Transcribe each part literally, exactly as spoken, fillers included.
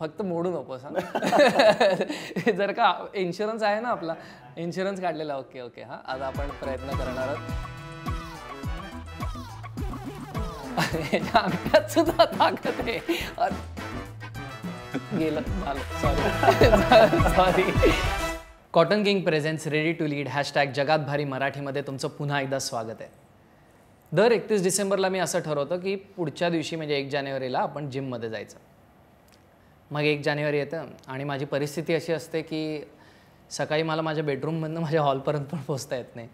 फक्त मोडू नकोस हां जर का इन्शुरन्स आहे ना आपला इन्शुरन्स काढलेला ओके ओके हां आज आपण प्रयत्न करणार आहोत अंगात सुद्धा ताकद आहे गेलं sorry sorry Cotton King presents ready to lead hashtag जगात भारी मराठीमध्ये तुमचं पुन्हा एकदा स्वागत आहे. दर एकतीस डिसेंबरला मी असं ठरवतो की पुढच्या दिवशी म्हणजे एक जानेवारीला आपण जिममध्ये जायचं. मग एक जानेवारी येतं आणि माझी परिस्थिती अशी असते की सकाळी मला माझ्या बेडरूममधनं माझ्या हॉलपर्यंत पण पोहोचता येत नाही.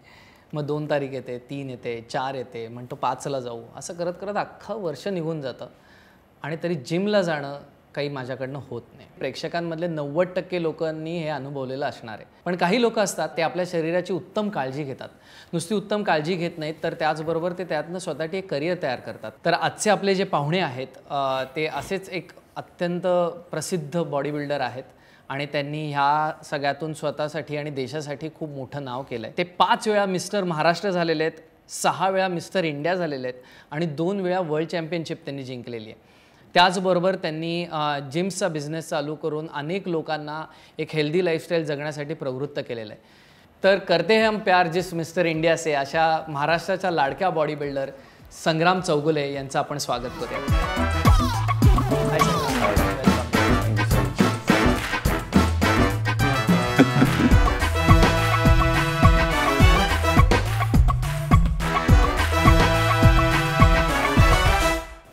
मग दोन तारीख येते, तीन येते, चार येते, म्हणतो पाचला जाऊ, असं करत करत अख्खं वर्ष निघून जातं आणि तरी जिमला जाणं काही माझ्याकडनं होत नाही. प्रेक्षकांमधले नव्वद टक्के लोकांनी हे अनुभवलेलं असणार आहे. पण काही लोक असतात ते आपल्या शरीराची उत्तम काळजी घेतात. नुसती उत्तम काळजी घेत नाहीत तर त्याचबरोबर ते त्यातनं स्वतःसाठी एक करिअर तयार करतात. तर आजचे आपले जे पाहुणे आहेत ते असेच एक अत्यंत प्रसिद्ध बॉडी बिल्डर आहेत आणि त्यांनी ह्या सगळ्यातून स्वतःसाठी आणि देशासाठी खूप मोठं नाव केलं आहे. ते पाच वेळा मिस्टर महाराष्ट्र झालेले आहेत, सहा वेळा मिस्टर इंडिया झालेले आहेत आणि दोन वेळा वर्ल्ड चॅम्पियनशिप त्यांनी जिंकलेली आहे. त्याचबरोबर त्यांनी जिम्सचा बिझनेस चालू करून अनेक लोकांना एक हेल्दी लाईफस्टाईल जगण्यासाठी प्रवृत्त केलेलं आहे. तर करते हैं हम प्यार जिस मिस्टर इंडिया से अशा महाराष्ट्राच्या लाडक्या बॉडी बिल्डर संग्राम चौगुले यांचं आपण स्वागत करूया.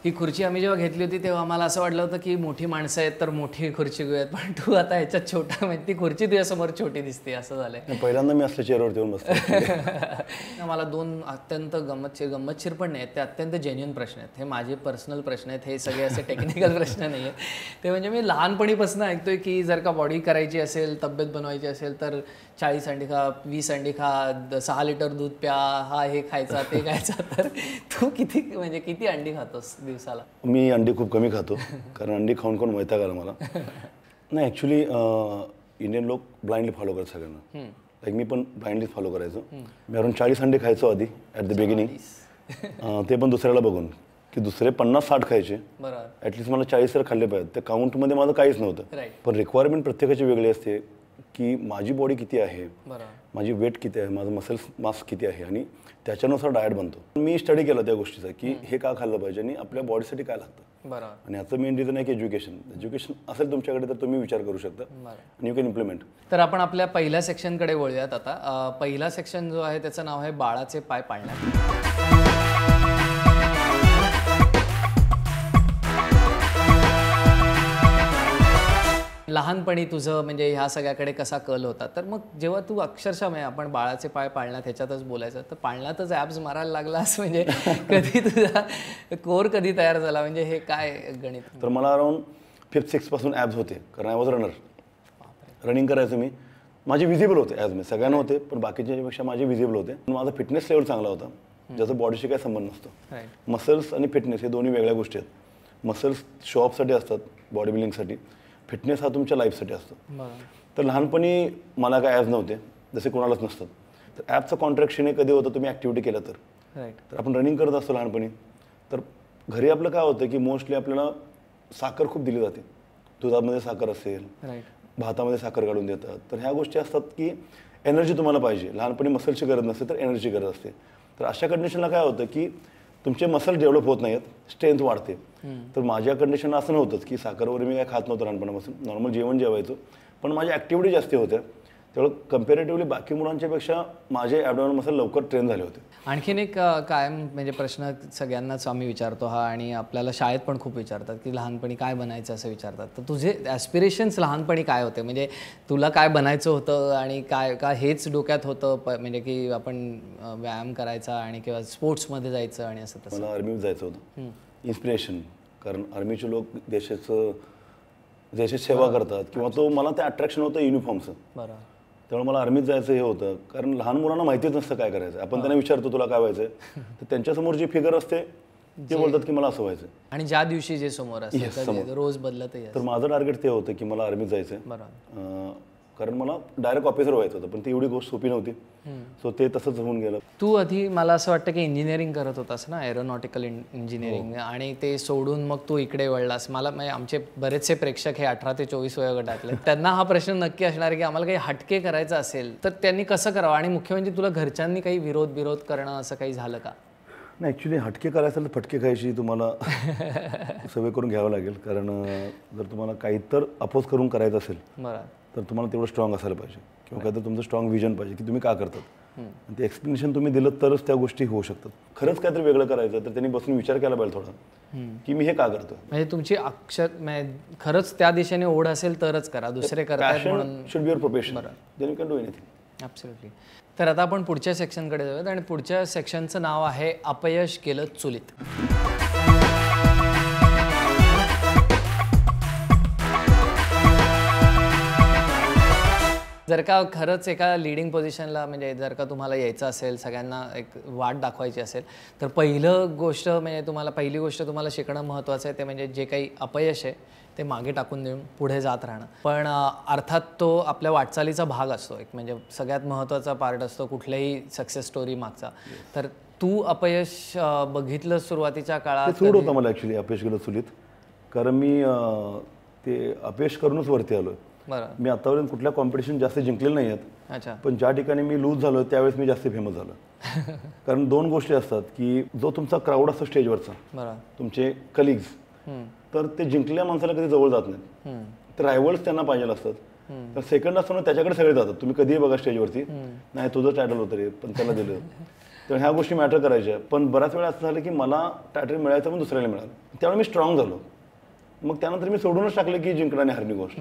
ही खुर्ची आम्ही जेव्हा घेतली होती तेव्हा आम्हाला असं वाटलं होतं की मोठी माणसं आहेत तर मोठी खुर्ची घेऊयात, पण तू आता ह्याच्यात छोटा, म्हणजे ती खुर्ची तुझ्यासमोर छोटी दिसते असं झालंय. पहिल्यांदा मी असल्या चेअरवरती येऊन बसतो. मला दोन अत्यंत गंमतशीर गंमतशीर पण नाही आहेत, ते अत्यंत जेन्युइन प्रश्न आहेत. हे माझे पर्सनल प्रश्न आहेत, हे सगळे असे टेक्निकल प्रश्न नाही आहेत. ते म्हणजे मी लहानपणीपासून ऐकतोय की जर का बॉडी करायची असेल, तब्येत बनवायची असेल तर चाळीस अंडी खा, वीस अंडी खा, सहा लिटर दूध प्या, हा हे खायचा ते खायचा. तर तू किती म्हणजे किती अंडी खातोस दिवसाला? मी अंडी खूप कमी खातो कारण अंडी खाऊन खाऊन वैताग आला मला. नाही ॲक्च्युली इंडियन लोक ब्लाइंडली फॉलो करत सगळ्यांना, लाईक मी पण ब्लाइंडली फॉलो करायचो. मी अराउंड चाळीस अंडी खायचो आधी ॲट द बिगिनिंग, ते पण दुसऱ्याला बघून की दुसरे पन्नास साठ खायचे, ॲटलीस्ट मला चाळीस तर खाल्ले पाहिजे. त्या काउंटमध्ये माझं काहीच नव्हतं. पण रिक्वायरमेंट प्रत्येकाची वेगळी असते की माझी बॉडी किती आहे, माझी वेट किती आहे, माझं मसल मास किती आहे आणि त्याच्यानुसार डाएट बनतो. मी स्टडी केला त्या गोष्टीचा की हे का खाल्लं पाहिजे आणि आपल्या बॉडीसाठी काय लागतं. आणि याचं मेन रिझन आहे की एज्युकेशन. एज्युकेशन असेल तुमच्याकडे तर तुम्ही विचार करू शकता आणि यू कॅन इम्प्लिमेंट. तर आपण आपल्या पहिल्या सेक्शनकडे वळूयात आता. पहिला सेक्शन जो आहे त्याचं नाव आहे बाळाचे पाय पाळण्यात. लहानपणी तुझं म्हणजे ह्या सगळ्याकडे कसा कल होता? तर मग जेव्हा तू अक्षरशः म्हणजे आपण बाळाचे पाय पाळण्यात ह्याच्यातच बोलायचं, तर पाळण्यातच ॲप्स मारायला लागलास म्हणजे कधी तुझा कोर कधी तयार झाला, म्हणजे हे काय गणित? तर मला अराउंड फिफ्थ सिक्सपासून ॲप्स होते कारण आय वॉज रनर. रनिंग करायचं मी, माझे विजिबल होते ॲज मी सगळ्यांना होते पण बाकीच्यापेक्षा माझे विजिबल होते. माझा फिटनेस लेवल चांगला होता ज्याचा बॉडीशी काय संबंध नसतो. मसल्स आणि फिटनेस हे दोन्ही वेगळ्या गोष्टी आहेत. मसल्स शो ऑफसाठी असतात, बॉडी बिल्डिंगसाठी. फिटनेस हा तुमच्या लाईफसाठी असतो. तर लहानपणी मला काय ॲप्स नव्हते, जसे कोणालाच नसतात. तर ॲपचं कॉन्ट्रॅक्शन हे कधी होतं तुम्ही ॲक्टिव्हिटी केलं तर. तर आपण रनिंग करत असतो लहानपणी, तर घरी आपलं काय होतं की मोस्टली आपल्याला साखर खूप दिली जाते. दुधामध्ये साखर असेल, भातामध्ये साखर काढून देतात. तर ह्या गोष्टी असतात की एनर्जी तुम्हाला पाहिजे. लहानपणी मसलची गरज नसते तर एनर्जी गरज असते. तर अशा कंडिशनला काय होतं की तुमचे मसल डेव्हलप होत नाहीत, स्ट्रेंथ वाढते. तर माझ्या कंडिशनला असं नव्हतंच की साखर वगैरे मी काय खात नव्हतं लहानपणापासून, नॉर्मल जेवण जेवायचो. पण माझ्या ॲक्टिव्हिटी जास्त होत्या त्यामुळे कम्पॅरेटिव्हली बाकी मुलांच्यापेक्षा माझे ॲब्डोमिनल मसल लवकर ट्रेन झाले होते. आणखीन एक कायम म्हणजे प्रश्न सगळ्यांनाच आम्ही विचारतो हा, आणि आपल्याला शाळेत पण खूप विचारतात की लहानपणी काय बनायचं असं विचारतात. तर तुझे ॲस्पिरेशन्स लहानपणी काय होते, म्हणजे तुला काय बनायचं होतं आणि काय का हेच डोक्यात होतं, म्हणजे की आपण व्यायाम करायचा आणि किंवा स्पोर्ट्समध्ये जायचं आणि असं? तसं मला आर्मीत जायचं होतं इन्स्पिरेशन, कारण आर्मीचे लोक देशाचं देशाची सेवा करतात किंवा तो मला ते अट्रॅक्शन होतं युनिफॉर्मचं. बरोबर. त्यामुळे मला आर्मीत जायचं हे होतं कारण लहान मुलांना माहितीच नसतं काय करायचं. आपण त्यांना विचारतो तुला काय व्हायचं तर त्यांच्यासमोर जी फिगर असते ते बोलतात की मला असं व्हायचं आणि ज्या दिवशी जे समोर असतं रोज बदलत. तर माझं टार्गेट ते होतं की मला आर्मीत जायचं. कारण मला डायरेक्ट ऑफिसर व्हायचं होतं, पण ती एवढी गोष्ट सोपी नव्हती. सो ते तसंच होऊन गेलं. तू आधी मला असं वाटतं की इंजिनिअरिंग करत होतास ना, एरोनॉटिकल इंजिनिअरिंग, आणि ते सोडून मग तू इकडे वळलास. मला आमचे बरेचसे प्रेक्षक हे अठरा ते चोवीस वयोगटातले, त्यांना हा प्रश्न नक्की असणार आहे की आम्हाला काही हटके करायचं असेल तर त्यांनी कसं करावं, आणि मुख्य म्हणजे तुला घरच्यांनी काही विरोध विरोध करणं असं काही झालं का? नाही, ॲक्च्युली हटके करायचं तर फटके खायची तुम्हाला सवय करून घ्यावं लागेल, कारण जर तुम्हाला काही तर अपोज करून करायचं असेल तर तुम्हाला तेवढं स्ट्रॉंग असायला पाहिजे, किंवा काहीतरी तुमचं स्ट्रॉंग विजन पाहिजे की तुम्ही का करतात, ते एक्सप्लेनेशन तुम्ही दिलं तरच त्या गोष्टी होऊ शकतात. खरंच काहीतरी वेगळं करायचं तर त्यांनी बसून विचार केला पाहिजे थोडा की मी हे का करतो. म्हणजे तुमची अक्षर खरंच त्या दिशेने ओढ असेल तरच करा, दुसरे करतात should be your profession, then can do anything. Absolutely. तर आता आपण पुढच्या सेक्शनकडे जाऊयात, आणि पुढच्या सेक्शनचं नाव आहे अपयश केलं चुलीत. जर का खरंच एका लिडिंग पोझिशनला म्हणजे जर का तुम्हाला यायचं असेल, सगळ्यांना एक वाट दाखवायची असेल, तर पहिलं गोष्ट म्हणजे तुम्हाला पहिली गोष्ट तुम्हाला शिकणं महत्त्वाचं आहे, ते म्हणजे जे काही अपयश आहे ते मागे टाकून देऊन पुढे जात राहणं. पण अर्थात तो आपल्या वाटचालीचा भाग असतो, एक म्हणजे सगळ्यात महत्त्वाचा पार्ट असतो कुठल्याही सक्सेस स्टोरी मागचा. तर तू अपयश बघितलं सुरुवातीच्या काळात? थोडं होतं मला ॲक्च्युली अपयश गेलं चुलीत, कारण मी ते अपयश करूनच वरती आलो. बरं, मी आतापर्यंत कुठल्या कॉम्पिटिशन जास्त जिंकलेलं नाही आहेत. अच्छा. पण ज्या ठिकाणी मी लूज झालो त्यावेळेस मी जास्त फेमस झालो. कारण दोन गोष्टी असतात की जो तुमचा क्राऊड असतो स्टेजवरचा, तुमचे कलिग्स, तर ते जिंकलेल्या माणसाला कधी जवळ जात नाहीत, तर रायव्हल्स त्यांना पाहिजे असतात. तर सेकंड असताना त्याच्याकडे सगळे जातात, तुम्ही कधीही बघा स्टेजवरती, नाही तुझं टायटल होतं रे पण त्याला दिलं. तर ह्या गोष्टी मॅटर करायच्या. पण बऱ्याच वेळा असं झालं की मला टायटल मिळायचं पण दुसऱ्याला मिळालं, त्यामुळे मी स्ट्रॉंग झालो. मग त्यानंतर मी सोडूनच टाकलं की जिंकणं आणि हरणी गोष्ट.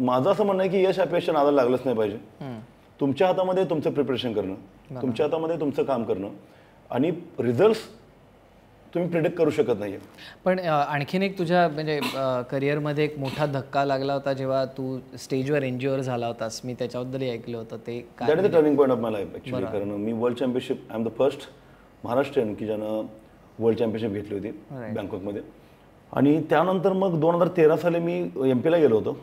माझं असं म्हणणं आहे की यश अपेक्षा नादाला लागलंच नाही पाहिजे. तुमच्या हातामध्ये तुमचं प्रिपरेशन करणं, तुमच्या हातामध्ये तुमचं काम करणं, आणि रिझल्ट्स तुम्ही प्रिडिक्ट करू शकत नाही. पण आणखीन एक तुझ्या म्हणजे करिअरमध्ये एक मोठा धक्का लागला होता जेव्हा तू स्टेजवर एनजीओवर झाला होतास, मी त्याच्याबद्दलही ऐकलं होतं. ते that is the turning point of my life actually, कारण मी world championship, I am the first Maharashtrian की ज्यानं वर्ल्ड चॅम्पियनशिप घेतली होती बँकॉकमध्ये. आणि त्यानंतर मग दोन हजार तेरा साली मी एम पीला गेलो होतो.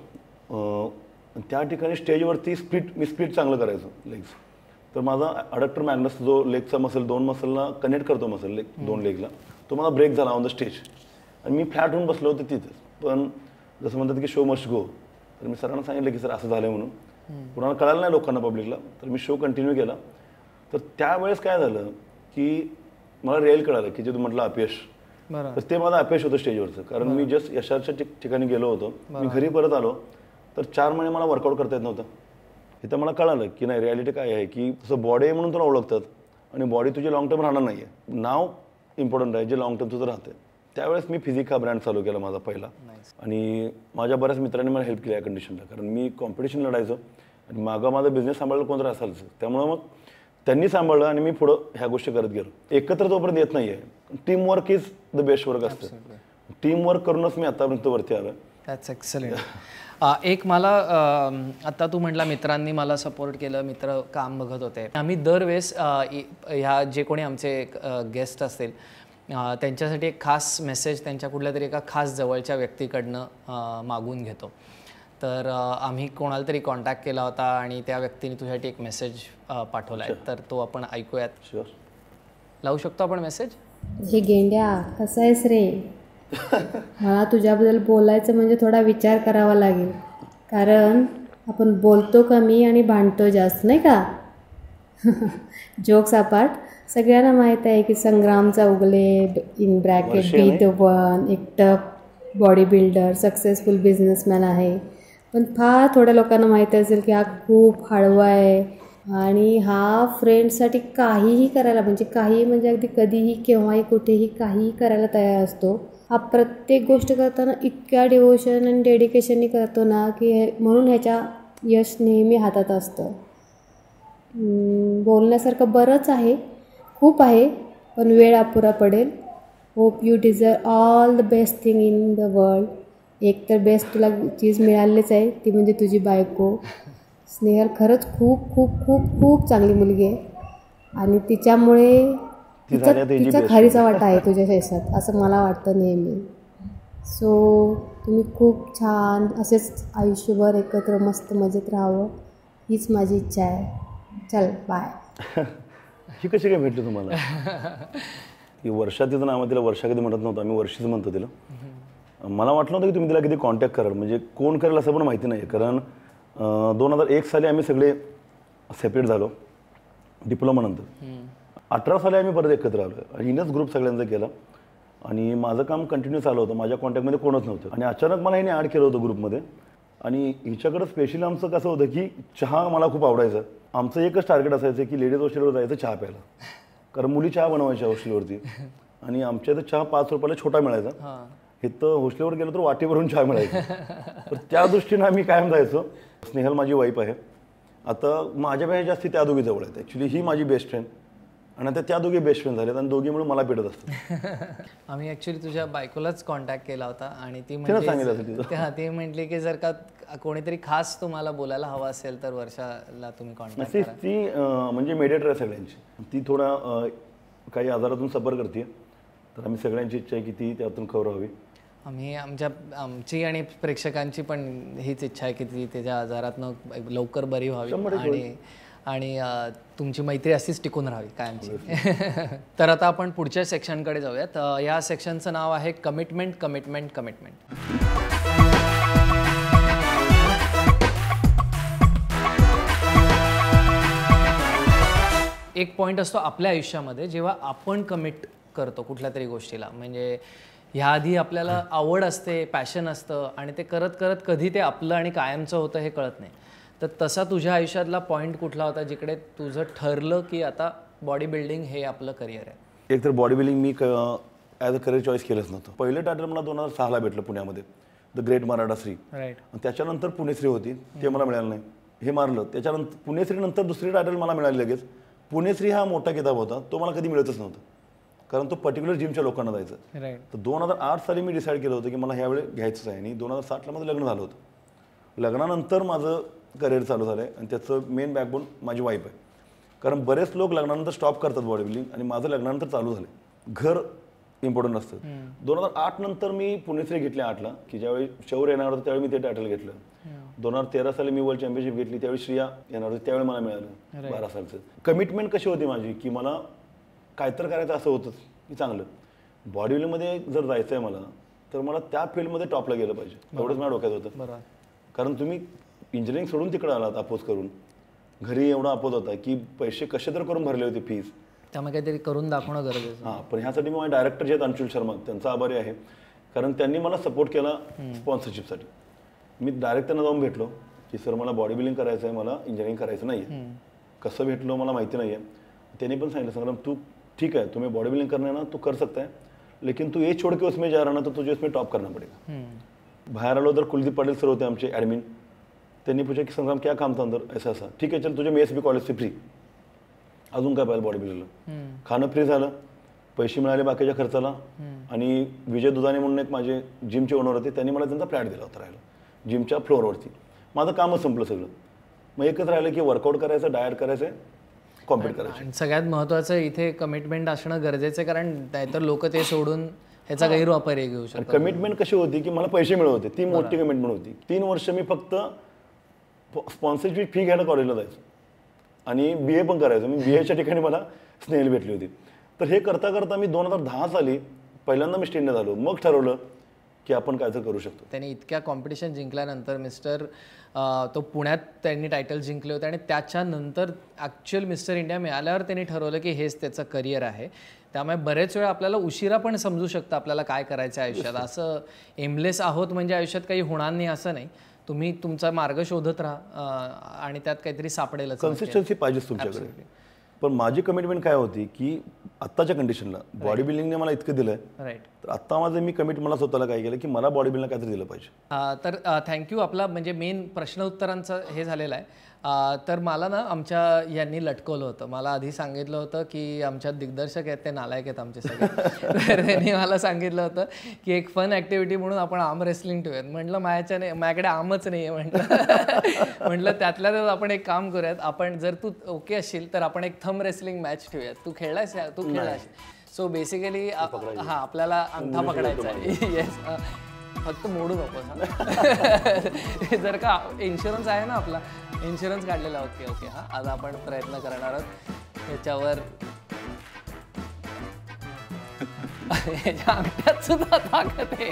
त्या ठिकाणी स्टेजवरती स्प्लिट, मी स्प्लिट चांगलं करायचो लेग्स, तर माझा अडक्टर मॅग्नस जो लेगचा मसल दोन मसलला कनेक्ट करतो, मसल लेग दोन लेगला, तो मला ब्रेक झाला ऑन द स्टेज, आणि मी फ्लॅट होऊन बसलो होतो तिथंच. पण जसं म्हणतात की शो मस्ट गो, तर मी सरांना सांगितलं की सर असं झालं म्हणून, कुणाला कळालं नाही लोकांना, पब्लिकला. तर मी शो कंटिन्यू केला. तर त्यावेळेस काय झालं की मला रेल कळालं की जे तू म्हटलं अपयश, तर ते माझं अपयश होतं स्टेजवरचं. कारण मी जस्ट यशाच्या ठिकाणी गेलो होतो, मी घरी परत आलो, तर चार महिने मला वर्कआउट करता येत नव्हतं. इथं मला कळालं की नाही, रिॲलिटी काय आहे की तसं बॉडी आहे म्हणून तुला ओळखतात, आणि बॉडी तुझी लाँग टर्म राहणार नाही आहे, नाव इम्पॉर्टंट आहे जे लाँग टर्म तुझं राहतं. त्यावेळेस मी फिजिक हा ब्रँड चालू केला माझा पहिला, आणि माझ्या बऱ्याच मित्रांनी मला हेल्प केली या कंडिशनला, कारण मी कॉम्पिटिशन लढायचो आणि मागं माझा बिझनेस सांभाळला कोणतरी असायचं, त्यामुळं मग त्यांनी सांभाळलं आणि मी पुढं ह्या गोष्टी करत गेलो. एकत्र जोपर्यंत येत नाही आहे, teamwork is the best work असतं, टीमवर्क करूनच मी आतापर्यंत वरती आलो. That's excellent. एक मला आता तू म्हटला मित्रांनी मला सपोर्ट केलं, मित्र काम बघत होते. आम्ही दरवेळेस ह्या जे कोणी आमचे गेस्ट असतील त्यांच्यासाठी एक खास मेसेज त्यांच्या कुठल्या तरी एका खास जवळच्या व्यक्तीकडनं मागून घेतो. तर आम्ही कोणाला तरी कॉन्टॅक्ट केला होता आणि त्या व्यक्तीने तुझ्यासाठी एक मेसेज पाठवला आहे, तर तो आपण ऐकूयात. लावू शकतो आपण मेसेज? हे गेंड्या कसं आहेस रे, मला तुझ्याबद्दल बोलायचं म्हणजे थोडा विचार करावा लागेल, कारण आपण बोलतो कमी आणि भांडतो जास्त नाही का. जोक्स अपार्ट, सगळ्यांना माहीत आहे की संग्रामचा उगले in bracket B the one एक top body builder successful businessman आहे, पण फार थोड्या लोकांना माहिती असेल की हा खूप हळवा आहे, आणि हा फ्रेंडसाठी काहीही करायला म्हणजे काही म्हणजे अगदी कधीही केव्हाही कुठेही काहीही करायला तयार असतो. हा प्रत्येक गोष्ट करताना इतक्या डिवोशन आणि डेडिकेशननी करतो ना की म्हणून ह्याच्या यश नेहमी हातात असतं. बोलण्यासारखं बरंच आहे, खूप आहे, पण वेळ अपुरा पडेल. Hope you deserve all the best thing in the world. एक तर बेस्ट तुला चीज मिळालीच आहे, ती म्हणजे तुझी बायको स्नेहल. खरंच खूप खूप खूप खूप चांगली मुलगी आहे, आणि तिच्यामुळे तिचा तिचा खारीचा वाटा आहे तुझ्या शेतात असं मला वाटतं नेहमी. सो तुम्ही खूप छान असेच आयुष्यभर एकत्र मस्त मजेत राहावं. हीच माझी इच्छा आहे. चल बाय. ही कशी काय भेटली तुम्हाला? ती वर्षा, तिचं नाव तिला वर्षा कधी म्हणत नव्हतं, आम्ही वर्षीच म्हणतो तिला. मला वाटलं होतं की तुम्ही तिला कधी कॉन्टॅक्ट कराल, म्हणजे कोण करेल असं पण माहिती नाही, कारण दोन हजार एक साली आम्ही सगळे सेपरेट झालो डिप्लोमानंतर. अठरा साली आम्ही परत एकत्र आलो आणि इनच ग्रुप सगळ्यांचा केला आणि माझं काम कंटिन्यू चालू होतं. माझ्या कॉन्टॅक्टमध्ये कोणच नव्हतं आणि अचानक मला हिने ॲड केलं होतं ग्रुपमध्ये. आणि हिच्याकडं स्पेशली आमचं कसं होतं की चहा मला खूप आवडायचं. आमचं एकच टार्गेट असायचं की लेडीज हॉस्टेलवर जायचं चहा प्यायला, कारण मुली चहा बनवायच्या हॉस्टेलवरती. आणि आमच्या इथं चहा पाच रुपयाला छोटा मिळायचा, इथं हॉस्टेलवर गेलो तर वाटीवरून चहा मिळायचा. तर त्या दृष्टीनं आम्ही कायम जायचो. स्नेहल माझी वाईफ आहे, आता माझ्यापेक्षा जास्त त्या दोघी जवळ आहेत. ॲक्च्युली ही माझी बेस्ट फ्रेंड आणि आता त्या दोघी बेस्ट फ्रेंड झाल्यात आणि दोघी म्हणून मला भेटत असतात. आम्ही ॲक्च्युली तुझ्या बायकोलाच कॉन्टॅक्ट केला होता आणि ती म्हणजे सांगितलं, ती म्हटली की जर का कोणीतरी खास तुम्हाला बोलायला हवा असेल तर वर्षाला तुम्ही कॉन्टॅक्ट करा. ती म्हणजे मेडिएटर आहे सगळ्यांची. ती थोडा काही आजारातून सफर करते, तर आम्ही सगळ्यांची इच्छा आहे की ती त्यातून खवरावी. आम्ही आमच्या आमची आणि प्रेक्षकांची पण हीच इच्छा आहे की ती त्याच्या आजारातनं लवकर बरी व्हावी आणि आणि तुमची मैत्री अशीच टिकून राहावी कायमची. तर आता आपण पुढच्या सेक्शनकडे जाऊयात. या सेक्शनचं नाव आहे कमिटमेंट कमिटमेंट कमिटमेंट. एक पॉईंट असतो आपल्या आयुष्यामध्ये जेव्हा आपण कमिट करतो कुठल्या तरी गोष्टीला, म्हणजे ह्याआधी आपल्याला आवड असते, पॅशन असतं आणि ते करत करत कधी ते आपलं आणि कायमचं होतं हे कळत नाही. तर तसा तुझ्या आयुष्यातला पॉईंट कुठला होता जिकडे तुझं ठरलं की आता बॉडी बिल्डिंग हे आपलं करिअर आहे? एक तर बॉडी बिल्डिंग मी ॲज अ करिअर चॉईस केलंच नव्हतं. पहिलं टायटल मला दोन हजार सहाला भेटलं पुण्यामध्ये, द ग्रेट मराठा श्री. त्याच्यानंतर पुणे श्री होती, ते मला मिळालं नाही, हे मारलं. त्याच्यानंतर पुणे श्रीनंतर दुसरी टायटल मला मिळाली लगेच. पुणे श्री हा मोठा किताब होता, तो मला कधी मिळतच नव्हता कारण तो पर्टिक्युलर जिमच्या लोकांना जायचं. तर दोन हजार आठ साली मी डिसाईड केलं होतं की मला ह्यावेळी घ्यायचंच आहे आणि दोन हजार सातला माझं लग्न झालं होतं. लग्नानंतर माझं करिअर चालू झालं आहे आणि त्याचं मेन बॅकबोन माझी वाईफ आहे, कारण बरेच लोक लग्नानंतर स्टॉप करतात बॉडी बिल्डिंग आणि माझं लग्नानंतर चालू झालं. घर इम्पॉर्टंट असतं. दोन हजार आठ नंतर मी पुणेश्री घेतले आठला, की ज्यावेळी शौर्य येणार होतं त्यावेळी मी ते टायटल घेतलं. दोन हजार तेरा साली मी वर्ल्ड चॅम्पियनशिप घेतली, त्यावेळी श्रिया येणार होती त्यावेळी मला मिळालं. बारा सालचं कमिटमेंट कशी होती माझी की मला काहीतर करायचं असं होतं की चांगलं बॉडी बिल्डिंगमध्ये जर जायचं आहे मला तर मला त्या फील्डमध्ये टॉपला गेलं पाहिजे, एवढंच मला डोक्यात होतं. कारण तुम्ही इंजिनिअरिंग सोडून तिकडे आलात अपोज करून, घरी एवढा अपोज होता की पैसे कसे तर करून भरले होते फीज, त्यामुळे काहीतरी करून दाखवणं गरजेचं. हां, पण ह्यासाठी मी डायरेक्टर जे आहेत अंशुल शर्मा त्यांचा आभारी आहे, कारण त्यांनी मला सपोर्ट केला स्पॉन्सरशिपसाठी. मी डायरेक्ट त्यांना जाऊन भेटलो की सर मला बॉडी बिल्डिंग करायचं आहे, मला इंजिनिअरिंग करायचं नाही आहे. कसं भेटलो मला माहिती नाही आहे. त्यांनी पण सांगितलं संग्राम तू ठीक आहे, तुम्ही बॉडी बिल्डिंग करना ना तो कर सकता है, लेकिन तू ये छोड़ के उसमें जा रहा ना तो तुझे उसमें टॉप करना पडेगा. बाहेर आलो तर कुलदीप पाटील सर होते आमचे ॲडमिन, त्यांनी पूछा की संग्राम क्या काम था अंदर, ऐसा ऐसा. ठीक है चल तुझे मी एस बी कॉलेज से फ्री, अजून काय पाहिजे बॉडी बिल्डरला. खाणं फ्री झालं, पैसे मिळाले बाकीच्या खर्चाला. आणि विजय दुधाने म्हणून एक माझे जिमचे ओनर होते, त्यांनी मला त्यांचा फ्लॅट दिला होता राहायला जिमच्या फ्लोअरवरती. माझं कामच संपलं सगळं. मग एकच राहिलं की वर्कआउट करायचं, डायट करायचं आहे, कॉम्पिट करायचं. सगळ्यात महत्त्वाचं इथे कमिटमेंट असणं गरजेचं आहे, कारण नाहीतर लोक ते सोडून ह्याचा गैरवापर घेऊ शकतात. कमिटमेंट कशी होती की मला पैसे मिळत होते, ती मोठी कमिटमेंट होती. तीन वर्ष मी फक्त स्पॉन्सरशिप फी घ्यायला कॉलेजला जायचो आणि बी ए पण करायचो. मी बी एच्या ठिकाणी मला स्नेहल भेटली होती. तर हे करता करता मी दोन हजार दहा साली पहिल्यांदा मिस्टर इंडिया झालो. मग ठरवलं की आपण कायचं करू शकतो. त्यांनी इतक्या कॉम्पिटिशन जिंकल्यानंतर मिस्टर तो पुण्यात त्यांनी टायटल जिंकले होते आणि त्याच्यानंतर ॲक्च्युअल मिस्टर इंडिया मिळाल्यावर त्यांनी ठरवलं की हेच त्याचं करिअर आहे. त्यामुळे बरेच वेळा आपल्याला उशिरा पण समजू शकतं आपल्याला काय करायचं आयुष्यात. असं एमलेस आहोत म्हणजे आयुष्यात काही होणार नाही असं नाही. तुम्ही तुमचा मार्ग शोधत राहा आणि त्यात काहीतरी सापडेल. कन्सिस्टन्सी पाहिजे तुमच्याकडे. पण माझी कमिटमेंट काय होती की आत्ताच्या कंडिशनला बॉडी बिल्डिंगने मला इतकं दिलं आहे, राईट, तर आत्ता माझं मी कमिट मला स्वतःला काय केलं की मला बॉडी बिल्डिंगला काहीतरी दिलं पाहिजे. तर थँक्यू. आपला म्हणजे मेन प्रश्न उत्तरांचं हे झालेलं आहे. तर मला ना आमच्या यांनी लटकवलं होतं. मला आधी सांगितलं होतं की आमच्या दिग्दर्शक आहेत ते नालायक आहेत आमचे सगळे. तर त्यांनी मला सांगितलं होतं की एक फन ॲक्टिव्हिटी म्हणून आपण आर्म रेसलिंग ठेवूयात. म्हटलं माझ्याच्या नाही, माझ्याकडे आर्मच नाही आहे. म्हटलं म्हटलं त्यातल्या त्यात आपण एक काम करूयात, आपण जर तू ओके असशील तर आपण एक थंब रेसलिंग मॅच ठेवूयात. तू खेळलास, तू खेळलास. सो बेसिकली हा आपल्याला अंगठा पकडायचा आहे. येस. फक्त मोडू नकोस जर का इन्शुरन्स आहे ना आपला, इन्शुरन्स काढलेला. ओके ओके हां, आज आपण प्रयत्न करणार आहोत याच्यावर. अंगठ्यात सुद्धा ताकद आहे.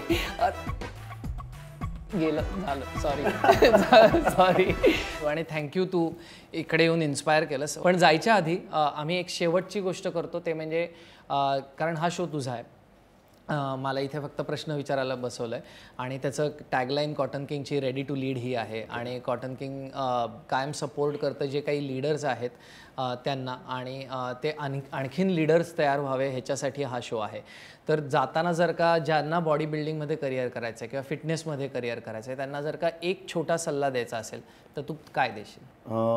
गेलं झालं, सॉरी सॉरी. आणि थँक्यू, तू इकडे येऊन इन्स्पायर केलंस. पण जायच्या आधी आम्ही एक शेवटची गोष्ट करतो, ते म्हणजे कारण हा शो तुझा आहे, मला इथे फक्त प्रश्न विचारायला बसवलं आहे. आणि त्याचं टॅगलाईन कॉटन किंगची रेडी टू लीड ही आहे. आणि कॉटन किंग कायम सपोर्ट करतं जे काही लीडर्स आहेत त्यांना, आणि ते आणखीन लीडर्स तयार व्हावे ह्याच्यासाठी हा शो आहे. तर जाताना जर का ज्यांना बॉडी बिल्डिंगमध्ये करिअर करायचं आहे किंवा फिटनेसमध्ये करिअर करायचं आहे त्यांना जर का एक छोटा सल्ला द्यायचा असेल तर तू काय देशील?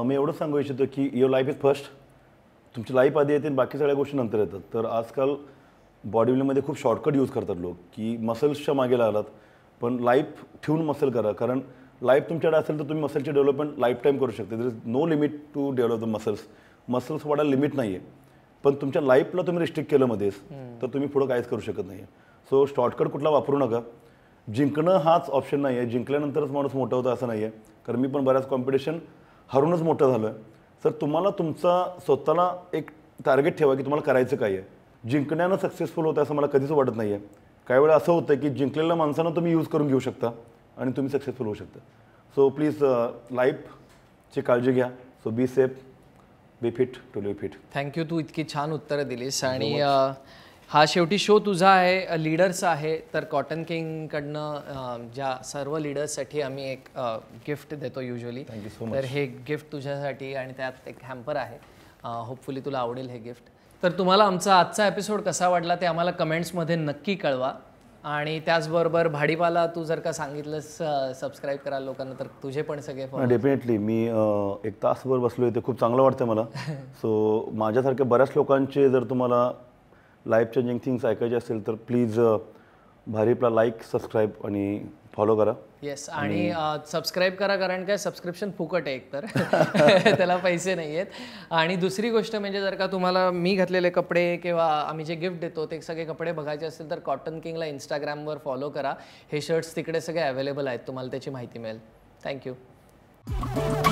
मी एवढंच सांगू इच्छितो की युअर लाईफ इज फर्स्ट. तुमची लाईफ आधी येते, बाकी सगळ्या गोष्टी नंतर येतात. तर आजकाल बॉडी बिल्डिंगमध्ये खूप शॉर्टकट यूज करतात लोक, की मसल्सच्या मागे लागलात. पण लाईफ ठेवून मसल करा, कारण लाईफ तुमच्याकडे असेल तर तुम्ही मसलची डेव्हलपमेंट लाईफ टाईम करू शकता. There is no limit to develop the muscles. Muscles वाढायला लिमिट नाही आहे, पण तुमच्या लाईफला तुम्ही रिस्ट्रिक्ट केलं मध्येच तर तुम्ही पुढं काहीच करू शकत नाही. सो शॉर्टकट कुठला वापरू नका. जिंकणं हाच ऑप्शन नाही आहे, जिंकल्यानंतरच माणूस मोठा होता असं नाही आहे. कारण मी पण बऱ्याच कॉम्पिटिशन हरूनच मोठं झालं आहे. तर तुम्हाला तुमचा स्वतःला एक टार्गेट ठेवा की तुम्हाला करायचं काय आहे. जिंकण्यानं सक्सेसफुल होतं असं मला कधीच वाटत नाही आहे. काही वेळा असं होतं की जिंकलेल्या माणसानं तुम्ही यूज करून घेऊ शकता आणि तुम्ही सक्सेसफुल होऊ शकता. सो प्लीज लाईफची काळजी घ्या. So be safe, be fit to live fit. Thank you, तू इतकी छान उत्तरं दिलीस. आणि हा शेवटी शो तुझा आहे, लीडर्स आहे. तर कॉटन किंगकडनं ज्या सर्व लीडर्ससाठी आम्ही एक गिफ्ट देतो युजली. Thank you so much. तर हे गिफ्ट तुझ्यासाठी, आणि त्यात एक हॅम्पर आहे. होपफुली तुला आवडेल हे गिफ्ट. तर तुम्हाला आमचा आजचा एपिसोड कसा वाटला ते आम्हाला कमेंट्समध्ये नक्की कळवा. आणि त्याचबरोबर भाडीपाला तू जर का सांगितलंस सबस्क्राईब करायला लोकांना, तर तुझे पण सगळे डेफिनेटली. मी एक तासभर बसलो इथे, खूप चांगलं वाटतं मला. सो माझ्यासारख्या बऱ्याच लोकांचे जर तुम्हाला लाईफ चेंजिंग थिंग्स ऐकायचे असेल तर प्लीज भाडीपाला लाईक, सबस्क्राईब आणि फॉलो करा. येस, आणि सबस्क्राईब करा, कारण काय सबस्क्रिप्शन फुकट आहे एकतर त्याला पैसे नाही आहेत. आणि दुसरी गोष्ट म्हणजे जर का तुम्हाला मी घातलेले कपडे किंवा आम्ही जे गिफ्ट देतो ते सगळे कपडे बघायचे असतील तर कॉटन किंगला इंस्टाग्रामवर फॉलो करा. हे शर्ट्स तिकडे सगळे अवेलेबल आहेत, तुम्हाला त्याची माहिती मिळेल. थँक्यू.